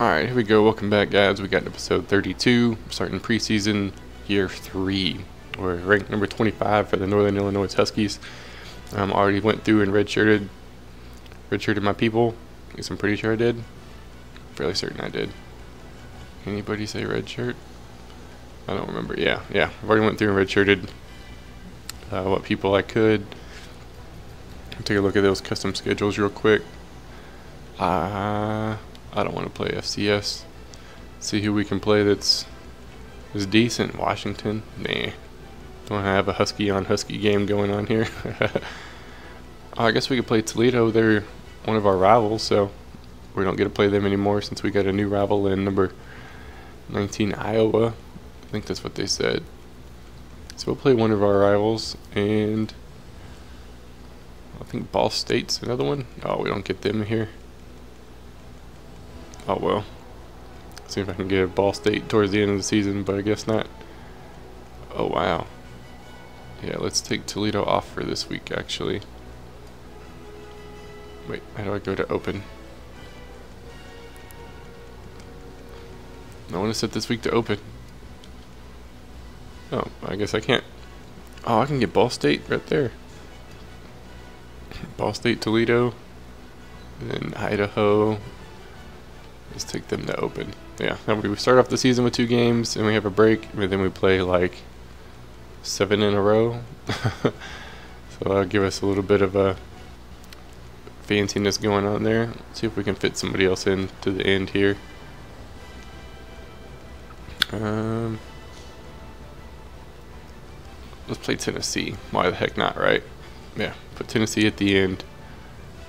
Alright, here we go. Welcome back, guys. We got episode 32, starting preseason year 3. We're ranked number 25 for the Northern Illinois Huskies. I already went through and redshirted my people. At least I'm pretty sure I did. I'm fairly certain I did. Anybody say redshirt? I don't remember. Yeah. I've already went through and redshirted what people I could. I'll take a look at those custom schedules real quick. I don't want to play FCS. See who we can play that's is decent. Washington? Nah. Don't have a Husky on Husky game going on here. I guess we could play Toledo. They're one of our rivals, so we don't get to play them anymore since we got a new rival in number 19, Iowa. I think that's what they said. So we'll play one of our rivals, and I think Ball State's another one. Oh, we don't get them here. Oh well. See if I can get a Ball State towards the end of the season, but I guess not. Oh wow. Yeah, let's take Toledo off for this week actually. Wait, how do I go to open? I want to set this week to open. Oh, I guess I can't. Oh, I can get Ball State right there. Ball State, Toledo, and then Idaho. Let's take them to open. Yeah, now we start off the season with 2 games, and we have a break, and then we play like 7 in a row. So that'll give us a little bit of a fanciness going on there. Let's see if we can fit somebody else in to the end here. Let's play Tennessee. Why the heck not, right? Yeah, put Tennessee at the end.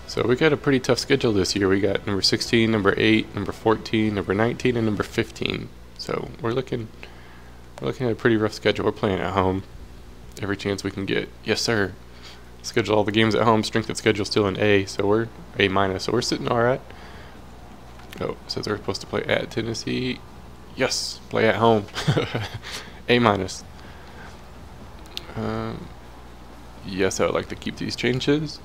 So we got a pretty tough schedule this year. We got number 16, number 8, number 14, number 19, and number 15. So we're looking at a pretty rough schedule. We're playing at home every chance we can get. Yes, sir. Schedule all the games at home. Strength of schedule still an A, so we're A-. So we're sitting all right. Oh, it says we're supposed to play at Tennessee. Yes, play at home. A-. Yes, I would like to keep these changes.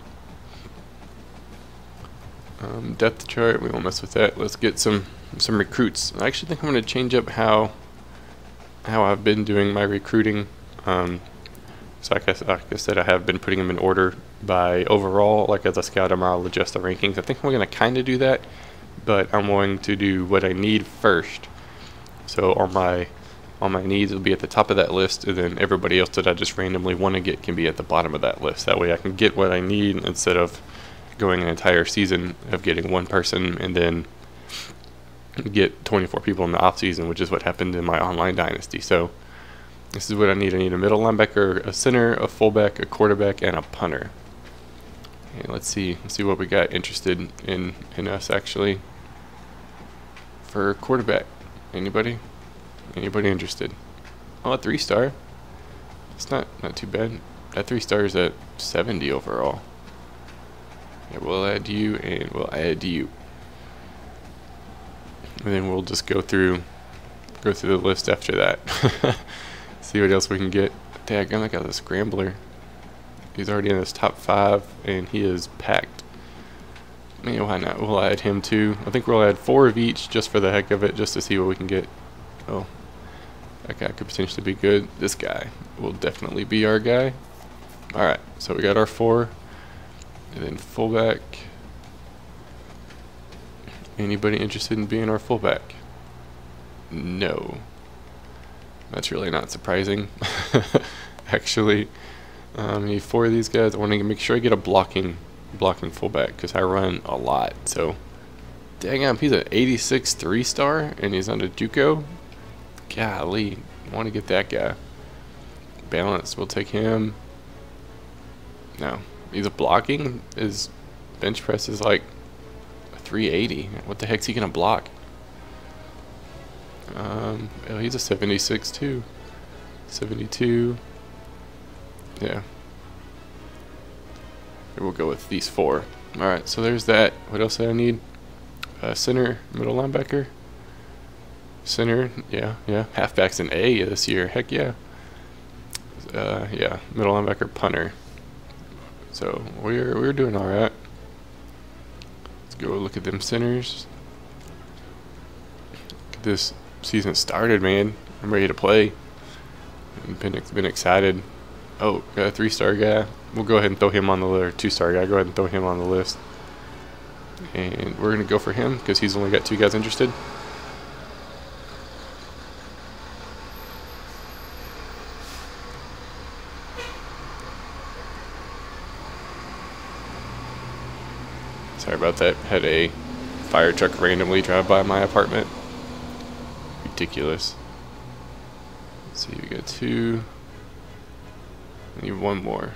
Depth chart, we won't mess with that. Let's get some recruits. I actually think I'm going to change up how I've been doing my recruiting. So like I said, I have been putting them in order by overall. Like as I scout them, I'll adjust the rankings. I think I'm going to kind of do that, but I'm going to do what I need first. So all my needs will be at the top of that list, and then everybody else that I just randomly want to get can be at the bottom of that list. That way I can get what I need instead of going an entire season of getting one person and then get 24 people in the off season, which is what happened in my online dynasty. So this is what I need. I need a middle linebacker, a center, a fullback, a quarterback, and a punter. And let's see what we got interested in us actually for quarterback. Anybody interested? Oh, a 3-star. It's not too bad. That 3-star is at 70 overall. Yeah, we'll add you, and we'll add you. And then we'll just go through the list after that. See what else we can get. Dang, I got the scrambler. He's already in his top 5, and he is packed. I mean, why not? We'll add him too. I think we'll add 4 of each just for the heck of it, just to see what we can get. Oh, that guy could potentially be good. This guy will definitely be our guy. All right, so we got our 4. And then fullback. Anybody interested in being our fullback? No. That's really not surprising. Actually, I need 4 of these guys. I want to make sure I get a blocking fullback because I run a lot. So, dang up, he's an 86 3-star and he's on a JUCO. Golly, I want to get that guy. Balance, we'll take him. No. He's blocking. His bench press is like 380. What the heck's he gonna block? Oh, he's a 76 too. 72. Yeah. We'll go with these 4. All right. So there's that. What else did I need? Center, middle linebacker. Center. Yeah. Halfback's an A this year. Heck yeah. Yeah. Middle linebacker, punter. So we're doing all right. Let's go look at them centers. this season started, man. I'm ready to play. I've been excited. Oh, got a 3-star guy. We'll go ahead and throw him on the list. 2-star guy. Go ahead and throw him on the list. And we're going to go for him because he's only got 2 guys interested. Sorry about that. Had a fire truck randomly drive by my apartment. Ridiculous. Let's see, we got 2. I need 1 more.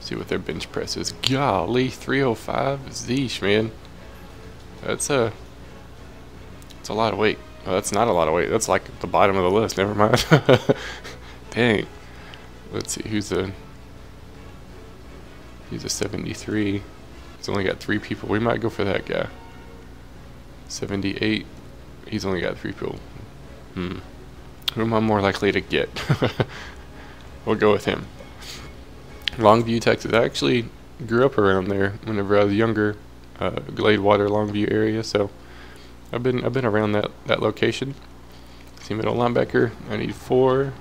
See what their bench press is. Golly, 305. Zeesh, man. That's a lot of weight. Well, that's not a lot of weight. That's like the bottom of the list. Never mind. Dang. Let's see. He's a 73. He's only got 3 people. We might go for that guy. 78. He's only got 3 people. Who am I more likely to get? We'll go with him. Longview, Texas. I actually grew up around there whenever I was younger, Gladewater, Longview area. So I've been around that location. See, middle linebacker. I need 4.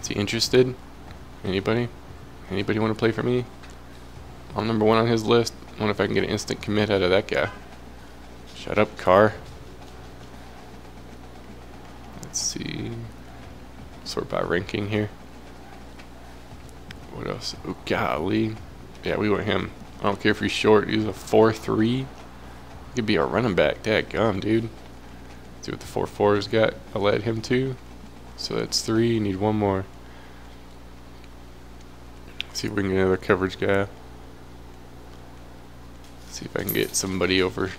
Is he interested? Anybody? Anybody want to play for me? I'm #1 on his list. I wonder if I can get an instant commit out of that guy. Shut up, Carr. Let's see. Sort by ranking here. What else? Oh, golly. Yeah, we want him. I don't care if he's short. He's a 4-3. He could be a running back. Dadgum, dude. Let's see what the 4-4's got. I'll add him too. So that's 3. Need 1 more. Let's see if we can get another coverage guy. Let's see if I can get somebody over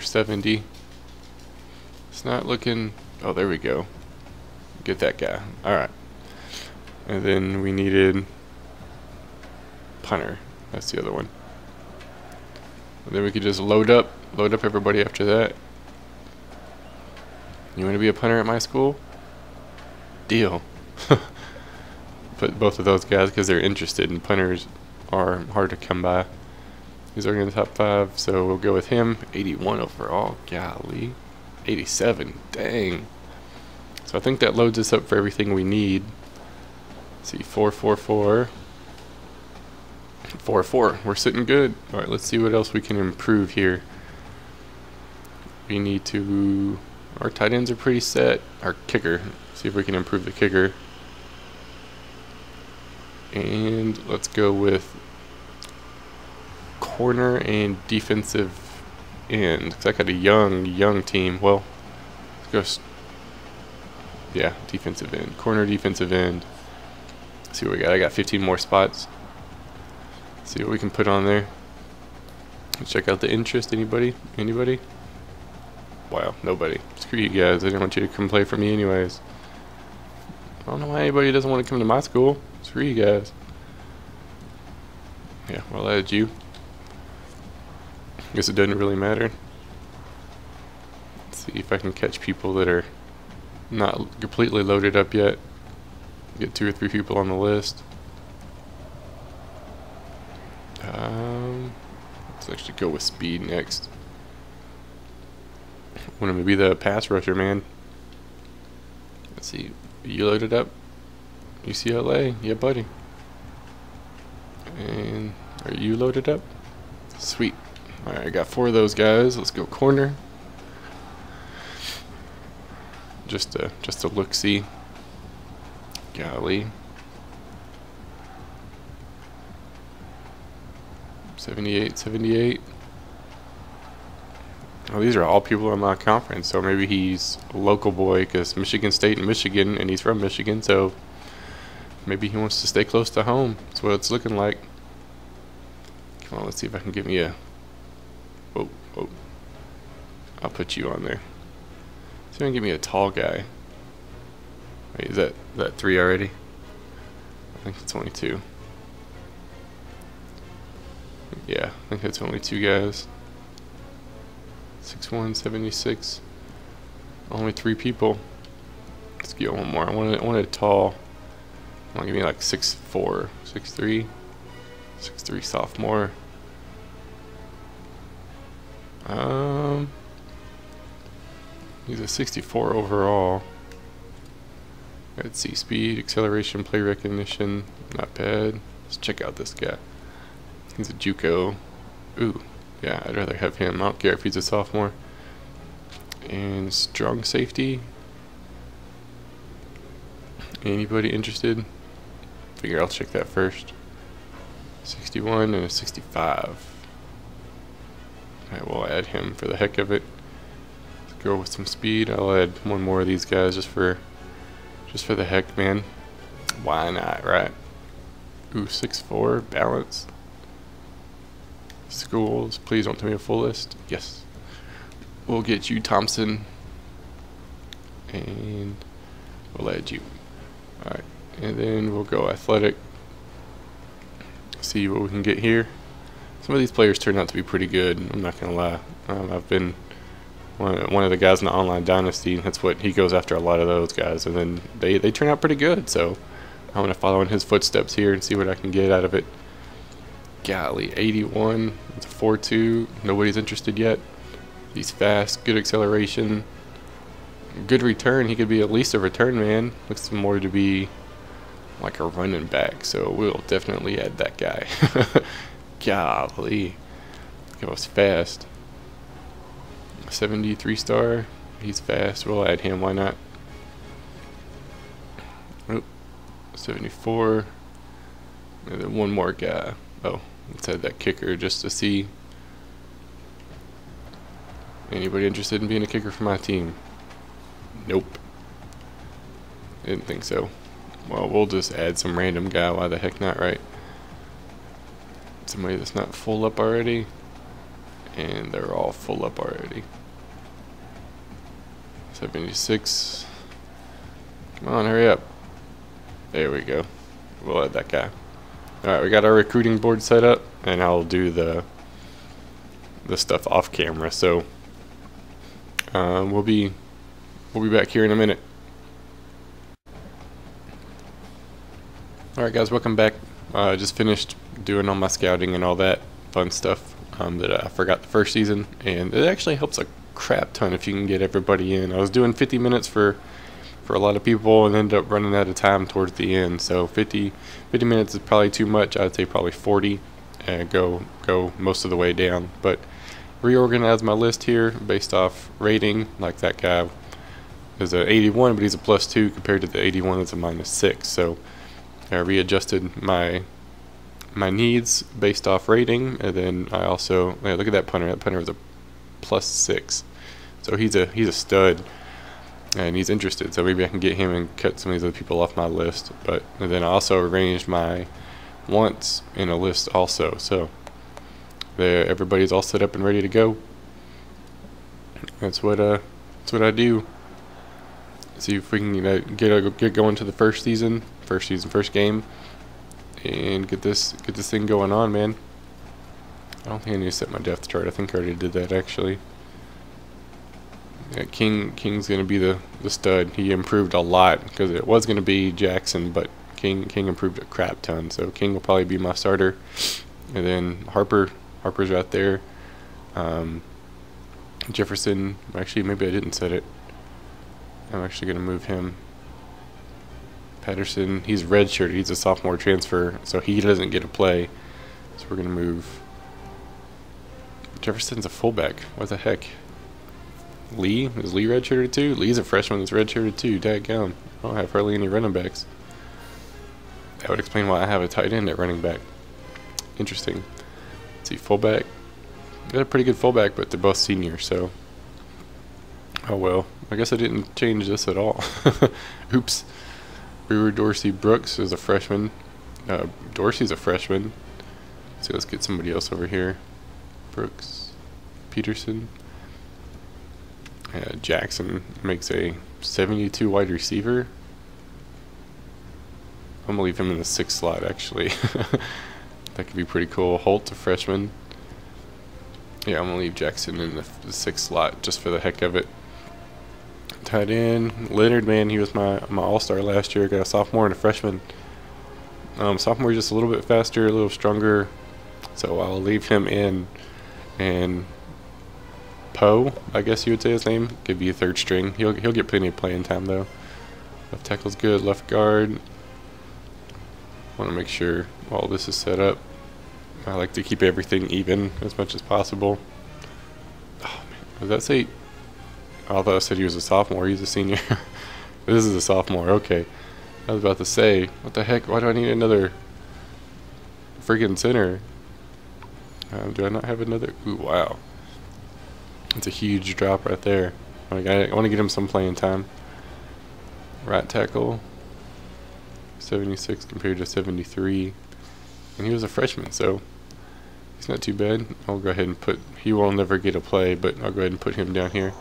70. It's not looking. Oh, there we go. Get that guy. All right. And then we needed punter. That's the other one. And then we could just load up everybody after that. You want to be a punter at my school? Deal. Put both of those guys because they're interested, and punters are hard to come by. He's already in the top 5, so we'll go with him. 81 overall. Golly. 87. Dang. So I think that loads us up for everything we need. Let's see, 4-4-4. 4-4. We're sitting good. All right, let's see what else we can improve here. We need to. Our tight ends are pretty set. Our kicker. See if we can improve the kicker. And let's go with corner and defensive end. Because I got a young team. Well, let's go. Yeah, defensive end. Corner, defensive end. See what we got. I got 15 more spots. See what we can put on there. Let's check out the interest. Anybody? Anybody? Wow, nobody. Screw you guys. I didn't want you to come play for me anyways. I don't know why anybody doesn't want to come to my school. Screw you guys. Yeah, well, add you. I guess it doesn't really matter. Let's see if I can catch people that are not completely loaded up yet. Get 2 or 3 people on the list. Let's actually go with speed next. I want him to be the pass rusher, man. Let's see. You loaded up? UCLA? Yeah, buddy. And are you loaded up? Sweet. Alright, I got 4 of those guys. Let's go corner. Just a look-see. Golly. 78. Oh, these are all people in my conference, so maybe he's a local boy because Michigan State and Michigan, and he's from Michigan, so maybe he wants to stay close to home. That's what it's looking like. Come on, let's see if I can give me a... Oh. I'll put you on there. See if I can give me a tall guy. Wait, is that 3 already? I think it's only 2. Yeah, I think that's only 2 guys. 6'1", 76. Only 3 people. Let's get 1 more. I want a tall. I want to give me like 6'4", 6'3", sophomore. He's a 64 overall. Let's see, speed, acceleration, play recognition, not bad. Let's check out this guy. He's a JUCO. Ooh, yeah, I'd rather have him. I don't care if he's a sophomore. And strong safety. Anybody interested? Figure I'll check that first. 61 and a 65. I will add him for the heck of it. Let's go with some speed. I'll add one more of these guys just for the heck, man. Why not, right? Ooh, 6'4", balance. Schools, please don't tell me a full list. Yes. We'll get you, Thompson. And we'll add you. Alright. And then we'll go athletic. See what we can get here. Some of these players turned out to be pretty good. I'm not going to lie. I've been one of the guys in the online dynasty. And that's what he goes after, a lot of those guys. And then they turn out pretty good. So I'm going to follow in his footsteps here and see what I can get out of it. Golly, 81. It's a 4.2. Nobody's interested yet. He's fast, good acceleration, good return. He could be at least a return man. Looks more to be like a running back, so we'll definitely add that guy. Golly, he was fast. 73 star. He's fast. We'll add him. Why not? Oh, 74. And then one more guy. Oh, let's add that kicker just to see. Anybody interested in being a kicker for my team? Nope. Didn't think so. Well, we'll just add some random guy. Why the heck not, right? Somebody that's not full up already. And they're all full up already. 76. Come on, hurry up. There we go. We'll add that guy. Alright, we got our recruiting board set up. And I'll do the stuff off camera, so we'll be back here in a minute. Alright guys, welcome back. I just finished doing all my scouting and all that fun stuff that I forgot the first season, and it actually helps a crap ton if you can get everybody in. I was doing 50 minutes for a lot of people and ended up running out of time towards the end, so 50 minutes is probably too much. I'd say probably 40. And go most of the way down, but reorganize my list here based off rating. Like that guy is an 81, but he's a +2 compared to the 81 that's a -6. So I readjusted my needs based off rating, and then I also look at that punter. That punter was a +6, so he's a stud, and he's interested. So maybe I can get him and cut some of these other people off my list. But and then I also arranged my once in a list also, so there, everybody's all set up and ready to go. That's what I do. See if we can get going to the first game, and get this thing going on, man. I don't think I need to set my depth chart. I think I already did that actually. Yeah, King's gonna be the stud. He improved a lot because it was gonna be Jackson, but King improved a crap ton, so King will probably be my starter, and then Harper's right there. Jefferson, actually maybe I didn't set it. I'm actually gonna move him. Patterson, he's redshirted. He's a sophomore transfer, so he doesn't get a play. So we're gonna move. Jefferson's a fullback. What the heck? Lee, is Lee redshirted too? Lee's a freshman that's redshirted too. Dadgum, I don't have hardly any running backs. That would explain why I have a tight end at running back. Interesting. Let's see, fullback. Got a pretty good fullback, but they're both senior, so. Oh well. I guess I didn't change this at all. Oops. Brewer Dorsey Brooks is a freshman. Dorsey's a freshman. So let's get somebody else over here. Brooks. Peterson. Jackson makes a 72 wide receiver. I'm going to leave him in the 6th slot, actually. That could be pretty cool. Holt, a freshman. Yeah, I'm going to leave Jackson in the 6th slot just for the heck of it. Tight end. Leonard, man, he was my all-star last year. Got a sophomore and a freshman. Sophomore just a little bit faster, a little stronger. So I'll leave him in. And Poe, I guess you would say his name, could be a third string. He'll get plenty of playing time though. Left tackle's good. Left guard. Want to make sure all this is set up. I like to keep everything even as much as possible. Oh man, does that say? Although I said he was a sophomore, he's a senior. This is a sophomore. Okay. I was about to say, what the heck? Why do I need another friggin' center? Do I not have another? Ooh, wow. It's a huge drop right there. Like, I want to get him some playing time. Right tackle, 76 compared to 73, and he was a freshman, so he's not too bad. I'll go ahead and put, he will never get a play, but I'll go ahead and put him down here.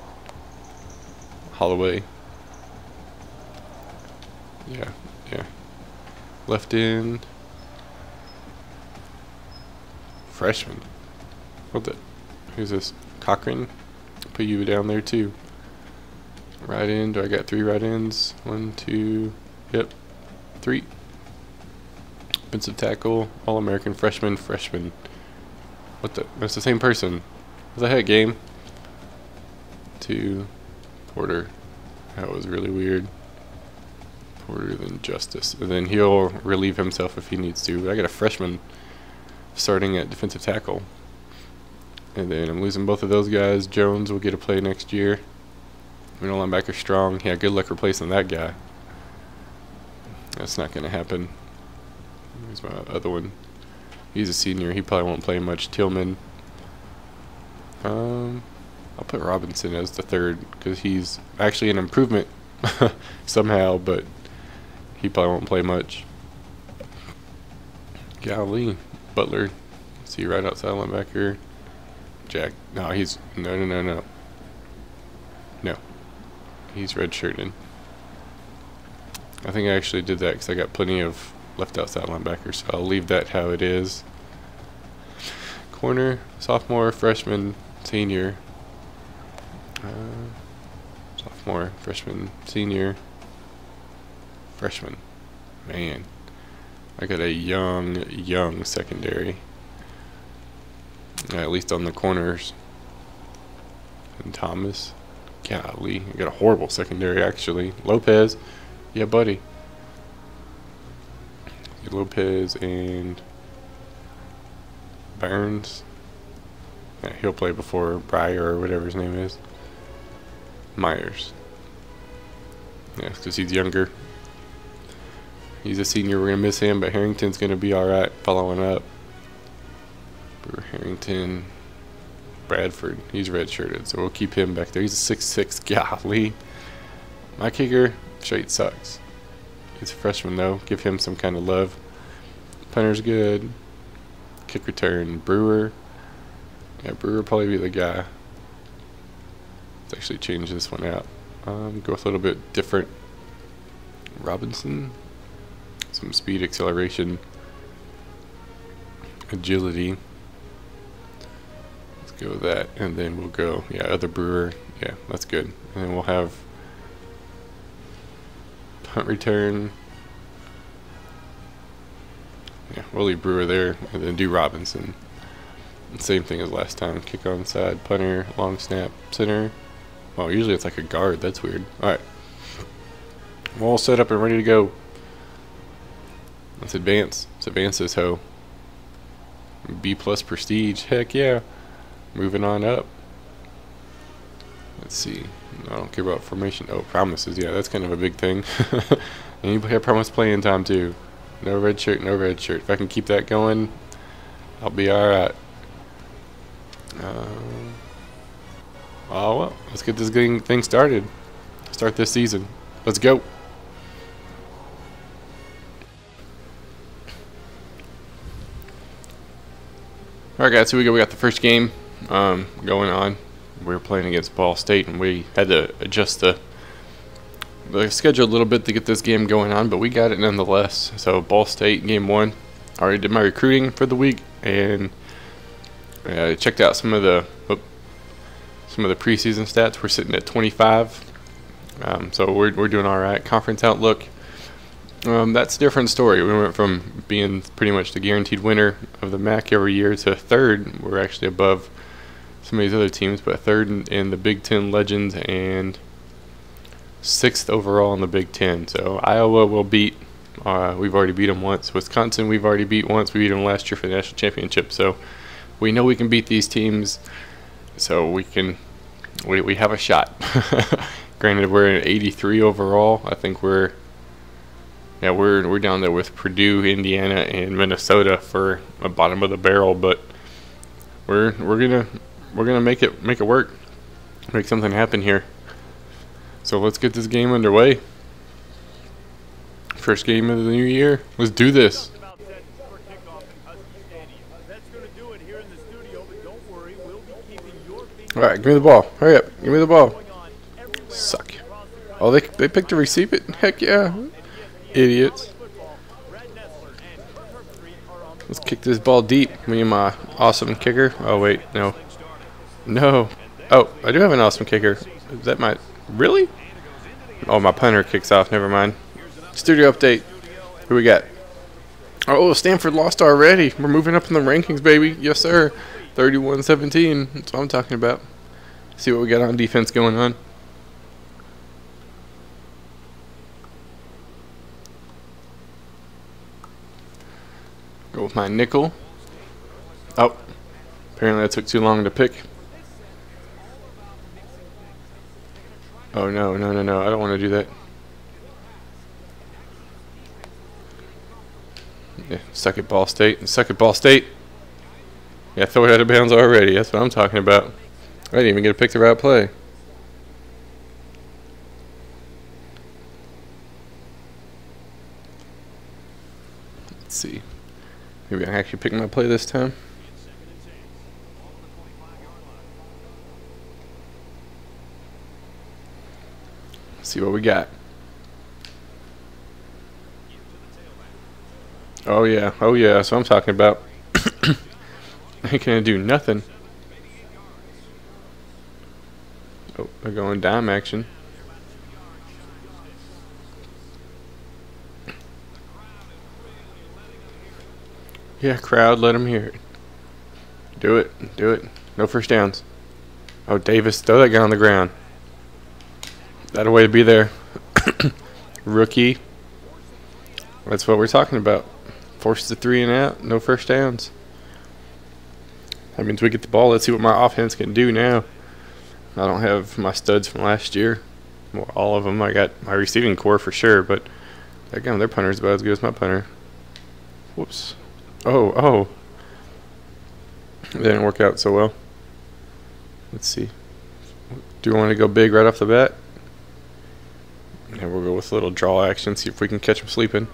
Holloway. Yeah. Left end. Freshman. What the? Who's this? Cochran. Put you down there too. Right end. Do I got three right ends? One, two. Yep. Three. Offensive tackle. All-American. Freshman. What the? That's the same person. What the heck, game? Two. Porter. That was really weird. Porter, then Justice. And then he'll relieve himself if he needs to. But I got a freshman starting at defensive tackle. And then I'm losing both of those guys. Jones will get a play next year. Middle linebacker Strong. Yeah, good luck replacing that guy. That's not going to happen. Here's my other one. He's a senior. He probably won't play much. Tillman. I'll put Robinson as the third because he's actually an improvement somehow, but he probably won't play much. Golly. Butler. See, right outside linebacker. Jack. No, he's... No. No. He's redshirted. I think I actually did that because I got plenty of left outside linebackers, so I'll leave that how it is. Corner, sophomore, freshman, senior. Sophomore, freshman, senior. Freshman. Man. I got a young secondary. At least on the corners. And Thomas. Golly, I got a horrible secondary actually. Lopez. Yeah, buddy. Lopez and Burns. Yeah, he'll play before Breyer or whatever his name is. Myers. Yeah, because he's younger. He's a senior. We're going to miss him, but Harrington's going to be alright following up. Harrington. Bradford. He's redshirted, so we'll keep him back there. He's a 6'6". Golly. My kicker straight sucks. He's a freshman, though. Give him some kind of love. Punter's good. Kick return. Brewer. Yeah, Brewer probably be the guy. Let's actually change this one out. Go with a little bit different. Robinson. Some speed, acceleration, agility. Let's go with that, and then we'll go, yeah, other Brewer. Yeah, that's good. And then we'll have punt return. Yeah, we'll leave Brewer there, and then do Robinson. Same thing as last time. Kick on side, punter, long snap, center. Well, usually it's like a guard. That's weird. All right, we're all set up and ready to go. Let's advance. Let's advance this hoe. B+ prestige. Heck yeah. Moving on up. Let's see. I don't care about formation. Oh, promises. Yeah, that's kind of a big thing. And you have promise playing time too. No red shirt. If I can keep that going, I'll be alright. Oh well. Let's get this thing started. Start this season. Let's go. Alright guys, so we got the first game going on. We were playing against Ball State, and we had to adjust the schedule a little bit to get this game going on, but we got it nonetheless. So Ball State, game one. I already did my recruiting for the week, and I checked out some of the preseason stats. We're sitting at 25, so we're doing all right. Conference outlook. That's a different story. We went from being pretty much the guaranteed winner of the MAC every year to third. We're actually above some of these other teams, but third in the Big Ten Legends and sixth overall in the Big Ten. So Iowa will beat, we've already beat them once. Wisconsin, we've already beat once. We beat them last year for the national championship. So we know we can beat these teams. So we can, we have a shot. Granted, we're at 83 overall. I think we're, yeah, we're down there with Purdue, Indiana, and Minnesota for a bottom of the barrel, but we're gonna make it work, make something happen here. So let's get this game underway. First game of the new year. Let's do this. All right, give me the ball. Hurry up. Give me the ball. Suck. Oh, they picked to receive it. Heck yeah. Idiots. Let's kick this ball deep. Me and my awesome kicker. Oh, wait. No. No. Oh, I do have an awesome kicker. Is that my... Really? Oh, my punter kicks off. Never mind. Studio update. Who we got? Oh, Stanford lost already. We're moving up in the rankings, baby. Yes, sir. 31-17. That's what I'm talking about. See what we got on defense going on. Go with my nickel. Oh, apparently that took too long to pick. Oh, no, no, no, no. I don't want to do that. Yeah, suck at Ball State. Suck at Ball State. Yeah, throw it out of bounds already. That's what I'm talking about. I didn't even get to pick the right play. Let's see. Maybe I actually pick my play this time. Let's see what we got. Oh yeah, oh yeah, that's what I'm talking about. They can't do nothing. Oh, they're going dime action. Yeah, crowd, let them hear it. Do it, do it. No first downs. Oh, Davis, throw that guy on the ground. That a way to be there. Rookie. That's what we're talking about. Force the 3 and out. No first downs. That means we get the ball. Let's see what my offense can do now. I don't have my studs from last year. Well, all of them. I got my receiving core for sure, but again, their punter is about as good as my punter. Whoops. Oh, oh. That didn't work out so well. Let's see. Do we want to go big right off the bat? And we'll go with a little draw action, see if we can catch them sleeping.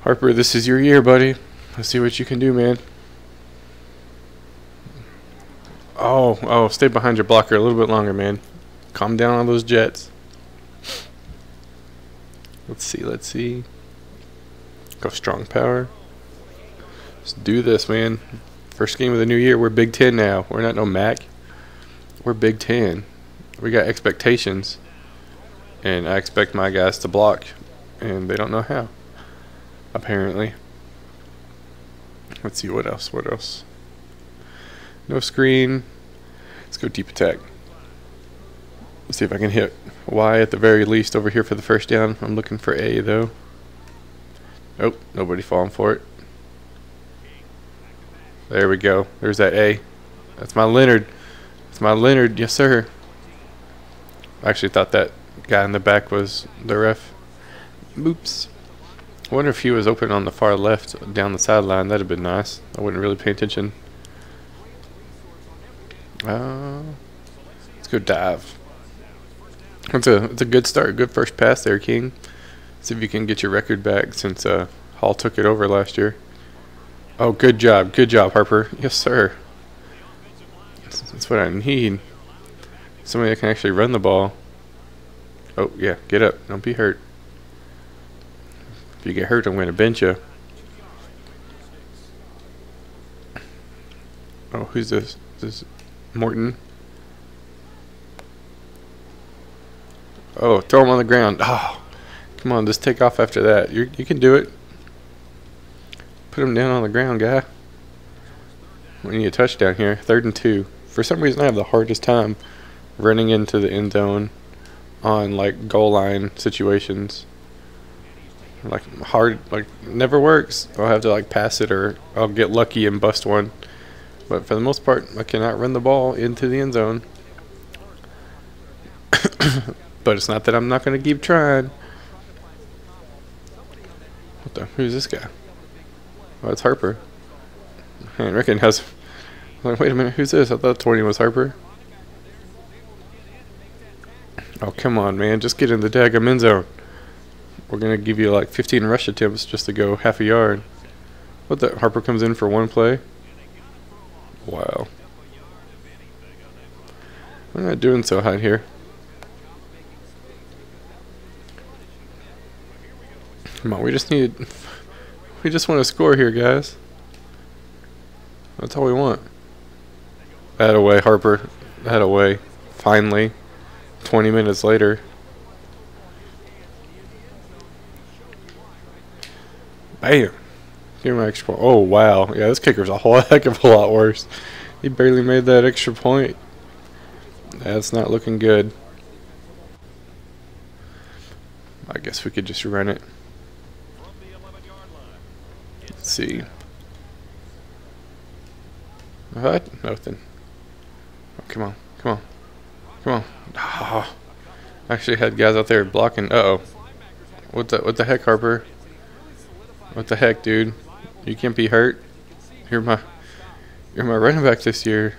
Harper, this is your year, buddy. Let's see what you can do, man. Oh, oh, stay behind your blocker a little bit longer, man. Calm down on those jets. Let's see, let's see. Go strong power. Let's do this, man. First game of the new year. We're Big Ten now. We're not no MAC. We're Big Ten. We got expectations. And I expect my guys to block. And they don't know how. Apparently. Let's see what else, what else. No screen. Let's go deep attack. Let's see if I can hit Y at the very least over here for the first down. I'm looking for A though. Nope, nobody falling for it. There we go. There's that A. That's my Leonard. That's my Leonard, yes sir. I actually thought that guy in the back was the ref. Oops. I wonder if he was open on the far left down the sideline. That'd have been nice. I wouldn't really pay attention. Let's go dive. It's a good start. Good first pass there, King. See if you can get your record back since Hall took it over last year. Oh, good job. Good job, Harper. Yes, sir. That's what I need. Somebody that can actually run the ball. Oh, yeah. Get up. Don't be hurt. If you get hurt, I'm going to bench you. Oh, who's this? This is Morton. Oh, throw him on the ground. Oh, come on, just take off after that. You can do it. Put him down on the ground, guy. We need a touchdown here. 3rd and 2. For some reason, I have the hardest time running into the end zone on like goal line situations. Like hard, like never works. I'll have to like pass it, or I'll get lucky and bust one. But for the most part, I cannot run the ball into the end zone. But it's not that I'm not going to keep trying. What the? Who's this guy? Oh, it's Harper. I didn't recognize him. I'm like, wait a minute, who's this? I thought 20 was Harper. Oh, come on, man. Just get in the daggum end zone. We're going to give you like 15 rush attempts just to go half a yard. What the? Harper comes in for one play. Wow. We're not doing so hot here. Come on, we just want to score here, guys. That's all we want. That away, Harper. That away. Finally. 20 minutes later. Bam. Give my extra point. Oh, wow. Yeah, this kicker's a whole heck of a lot worse. He barely made that extra point. That's not looking good. I guess we could just run it. Let's see. What? Nothing. Oh, come on. Come on. Come on. Oh. I actually had guys out there blocking. Uh-oh. What the heck, Harper? What the heck, dude? You can't be hurt. You're my running back this year.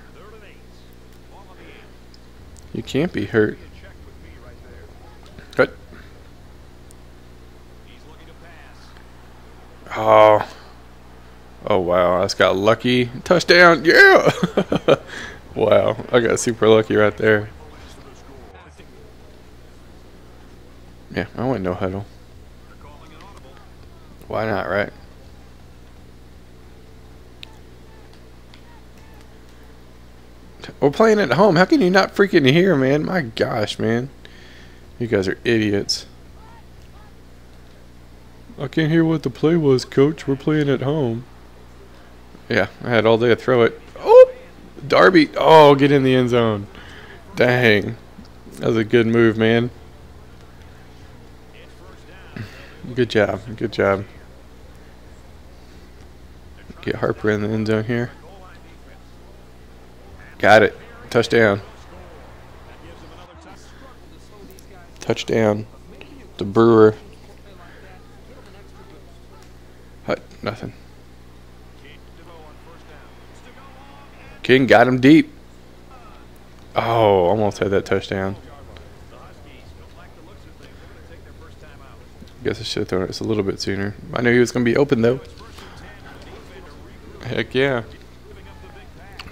You can't be hurt. Cut. Oh. Oh wow, I just got lucky. Touchdown. Yeah. Wow. I got super lucky right there. Yeah, I went no huddle. Why not, right? We're playing at home. How can you not freaking hear, man? My gosh, man. You guys are idiots. I can't hear what the play was, coach. We're playing at home. Yeah, I had all day to throw it. Oh, Darby. Oh, get in the end zone. Dang. That was a good move, man. Good job. Good job. Get Harper in the end zone here. Got it. Touchdown. Touchdown. The Brewer. Hut. Nothing. King got him deep. Oh, almost had that touchdown. Guess I should have thrown it just a little bit sooner. I knew he was going to be open, though. Heck yeah.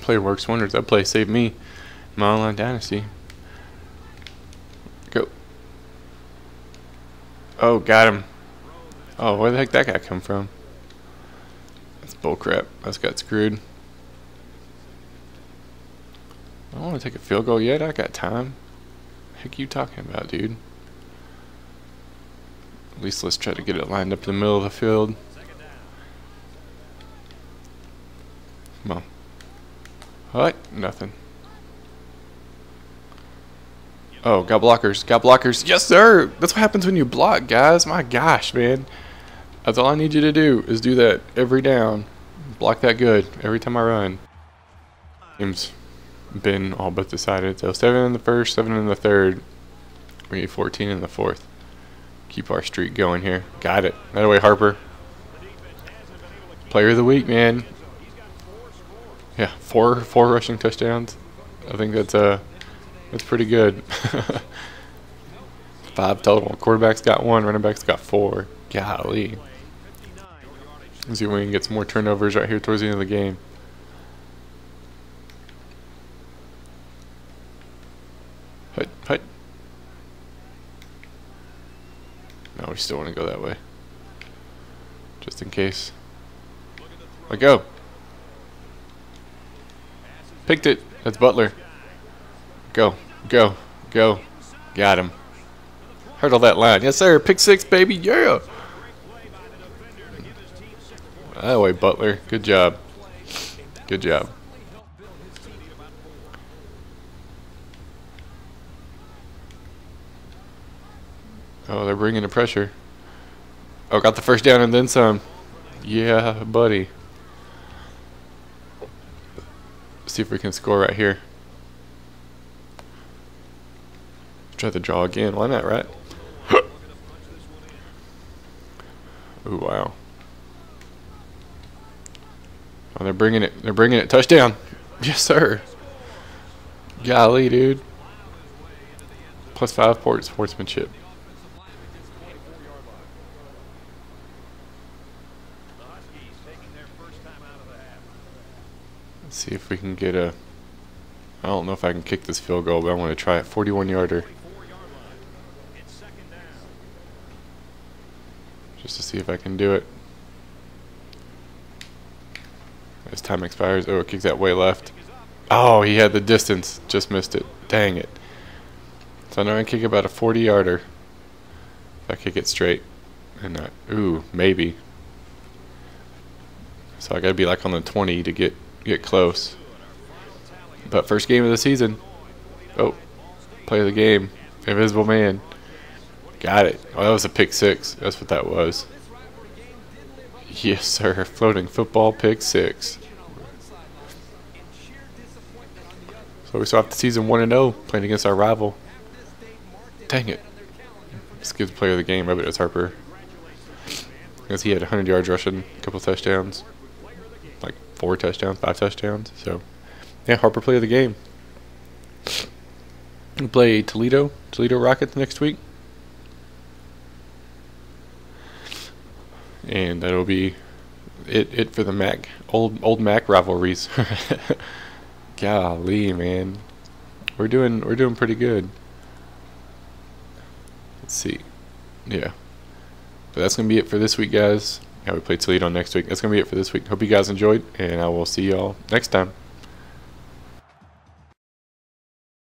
Play works wonders. That play saved me. My online dynasty. Go. Oh, got him. Oh, where the heck that guy come from? That's bullcrap. I just got screwed. I don't want to take a field goal yet. I got time. The heck you talking about, dude? At least let's try to get it lined up in the middle of the field. Come on. What? Nothing. Oh, got blockers. Got blockers. Yes, sir! That's what happens when you block, guys. My gosh, man. That's all I need you to do is do that every down. Block that good every time I run. Game's been all but decided. So 7 in the first, 7 in the third. We need 14 in the fourth. Keep our streak going here. Got it. That away, Harper. Player of the week, man. Yeah, four rushing touchdowns. I think that's pretty good. 5 total. Quarterback's got 1. Running back's got 4. Golly. Let's see if we can get some more turnovers right here towards the end of the game. Hut, hut. No, we still want to go that way. Just in case. Let go. Picked it. That's Butler. Go. Go. Go. Got him. Hurdle that line. Yes, sir. Pick 6, baby. Yeah. That way, Butler. Good job. Good job. Oh, they're bringing the pressure. Oh, got the first down and then some. Yeah, buddy. Let's see if we can score right here. Try the draw again. Why not, right? Oh, wow. Oh, they're bringing it. They're bringing it. Touchdown. Yes, sir. Golly, dude. Plus 5 points, sportsmanship. Let's see if we can get a... I don't know if I can kick this field goal, but I want to try it. 41-yarder. Just to see if I can do it. As time expires, oh, it kicks that way left. Oh, he had the distance. Just missed it. Dang it. So now I can kick about a 40-yarder. If I kick it straight. And not, ooh, maybe. So I got to be like on the 20 to get close. But first game of the season. Oh, play the game. Invisible man. Got it. Oh, that was a pick six. That's what that was. Yes, sir. Floating football pick six. So we start off the season 1-0, playing against our rival. Dang it. Let's give the player of the game. I bet it's Harper. Because he had 100 yards rushing, a couple touchdowns. Like 4 touchdowns, 5 touchdowns. So, yeah, Harper player of the game. We play Toledo Rockets next week. And that'll be it for the MAC, old MAC rivalries. Golly, man, we're doing pretty good. Let's see, yeah. But that's gonna be it for this week, guys. Yeah, we play Toledo next week. That's gonna be it for this week. Hope you guys enjoyed, and I will see y'all next time.